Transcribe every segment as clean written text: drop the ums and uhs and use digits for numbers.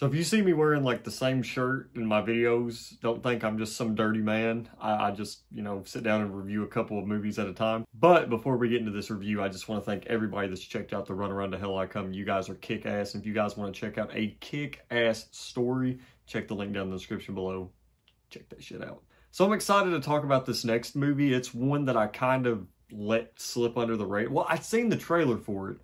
So if you see me wearing like the same shirt in my videos, don't think I'm just some dirty man. I just, you know, sit down and review a couple of movies at a time. But before we get into this review, I just want to thank everybody that's checked out the Runaround to Hell I Come. You guys are kick-ass. If you guys want to check out a kick-ass story, check the link down in the description below. Check that shit out. So I'm excited to talk about this next movie. It's one that I kind of let slip under the radar. Well, I'd seen the trailer for it,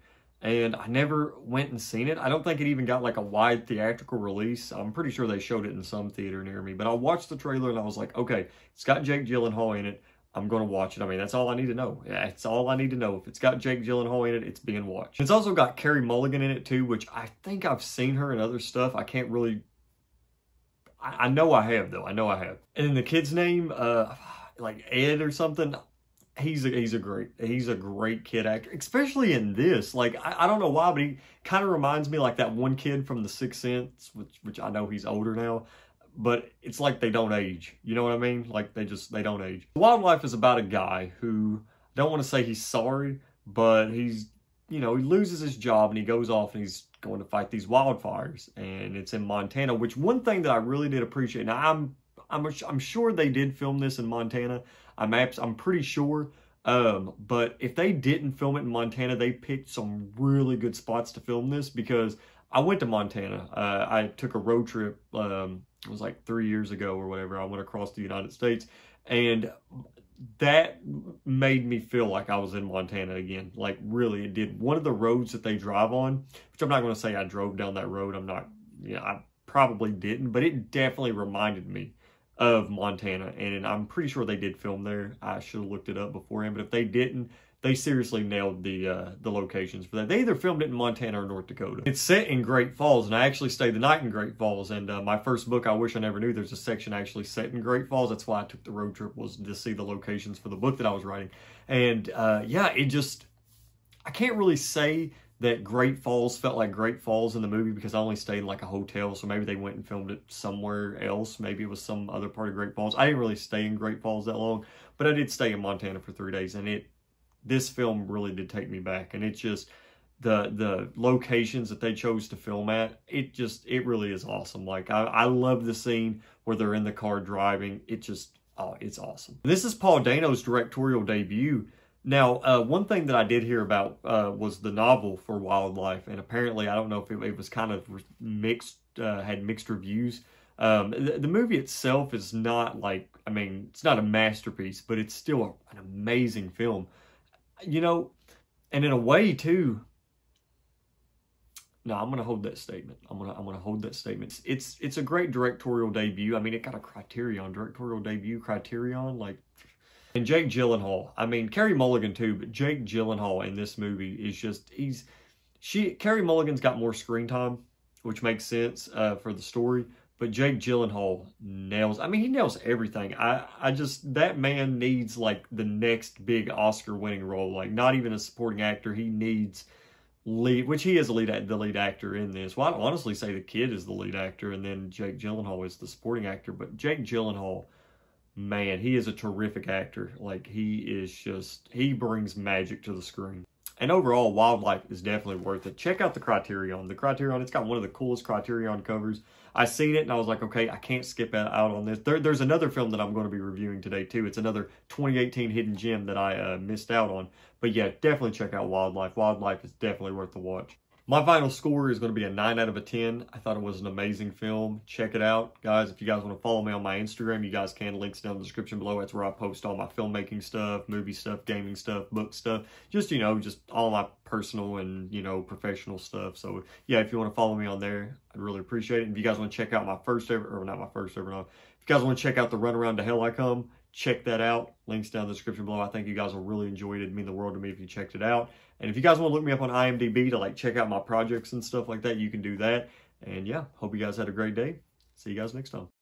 and I never went and seen it. I don't think it even got like a wide theatrical release. I'm pretty sure they showed it in some theater near me, but I watched the trailer and I was like, okay, it's got Jake Gyllenhaal in it. I'm going to watch it. I mean, that's all I need to know. Yeah, it's all I need to know. If it's got Jake Gyllenhaal in it, it's being watched. It's also got Carrie Mulligan in it too, which I think I've seen her in other stuff. I can't really... I know I have though. I know I have. And then the kid's name, like Ed or something. He's a great kid actor, especially in this. Like, I don't know why, but he kind of reminds me like that one kid from the Sixth Sense, which I know he's older now, but it's like they don't age. You know what I mean? Like they don't age. Wildlife is about a guy who, I don't want to say he's sorry, but he's, you know, he loses his job and he goes off and he's going to fight these wildfires, and it's in Montana, which one thing that I really did appreciate. Now I'm sure they did film this in Montana. I'm pretty sure. But if they didn't film it in Montana, they picked some really good spots to film this, because I went to Montana. I took a road trip. It was like 3 years ago or whatever. I went across the United States, and that made me feel like I was in Montana again. Like really it did. One of the roads that they drive on, which I'm not going to say I drove down that road. I'm not, you know, I probably didn't, but it definitely reminded me of Montana, and I'm pretty sure they did film there. I should have looked it up beforehand, but if they didn't, they seriously nailed the locations for that. They either filmed it in Montana or North Dakota. It's set in Great Falls, and I actually stayed the night in Great Falls, and my first book, I Wish I Never Knew, there's a section actually set in Great Falls. That's why I took the road trip, was to see the locations for the book that I was writing. And yeah, it just, I can't really say that Great Falls felt like Great Falls in the movie, because I only stayed in like a hotel, so maybe they went and filmed it somewhere else. Maybe it was some other part of Great Falls. I didn't really stay in Great Falls that long, but I did stay in Montana for 3 days, and this film really did take me back. And it's just the locations that they chose to film at, it really is awesome. Like I love the scene where they're in the car driving. It just, oh, it's awesome. This is Paul Dano's directorial debut. Now, one thing that I did hear about was the novel for Wildlife, and apparently, I don't know if it was kind of mixed, had mixed reviews. The movie itself is not like, I mean, it's not a masterpiece, but it's still an amazing film. You know, and in a way, too, no, I'm going to hold that statement. I'm going to hold that statement. It's a great directorial debut. I mean, it got a Criterion, directorial debut, Criterion, like... And Jake Gyllenhaal, I mean, Carrie Mulligan too, but Jake Gyllenhaal in this movie is just, Carrie Mulligan's got more screen time, which makes sense for the story, but Jake Gyllenhaal nails, I mean, he nails everything. I just, that man needs like the next big Oscar winning role, like not even a supporting actor, he needs lead, which he is the lead actor in this. Well, I'd honestly say the kid is the lead actor and then Jake Gyllenhaal is the supporting actor, but Jake Gyllenhaal, man, he is a terrific actor. Like, he is just, he brings magic to the screen. And overall, Wildlife is definitely worth it. Check out the Criterion. The Criterion, it's got one of the coolest Criterion covers. I seen it and I was like, okay, I can't skip out on this. There's another film that I'm going to be reviewing today too. It's another 2018 hidden gem that I missed out on. But yeah, definitely check out Wildlife. Wildlife is definitely worth the watch. My final score is going to be a 9 out of a 10. I thought it was an amazing film. Check it out, guys. If you guys want to follow me on my Instagram, you guys can. Links down in the description below. That's where I post all my filmmaking stuff, movie stuff, gaming stuff, book stuff. Just, you know, just all my personal and, you know, professional stuff. So, yeah, if you want to follow me on there, I'd really appreciate it. And if you guys want to check out my first ever, or not my first ever, no. If you guys want to check out the Runaround to Hell I Come, check that out. Links down in the description below. I think you guys will really enjoy it. It'd mean the world to me if you checked it out. And if you guys want to look me up on IMDb to like check out my projects and stuff like that, you can do that. And yeah, hope you guys had a great day. See you guys next time.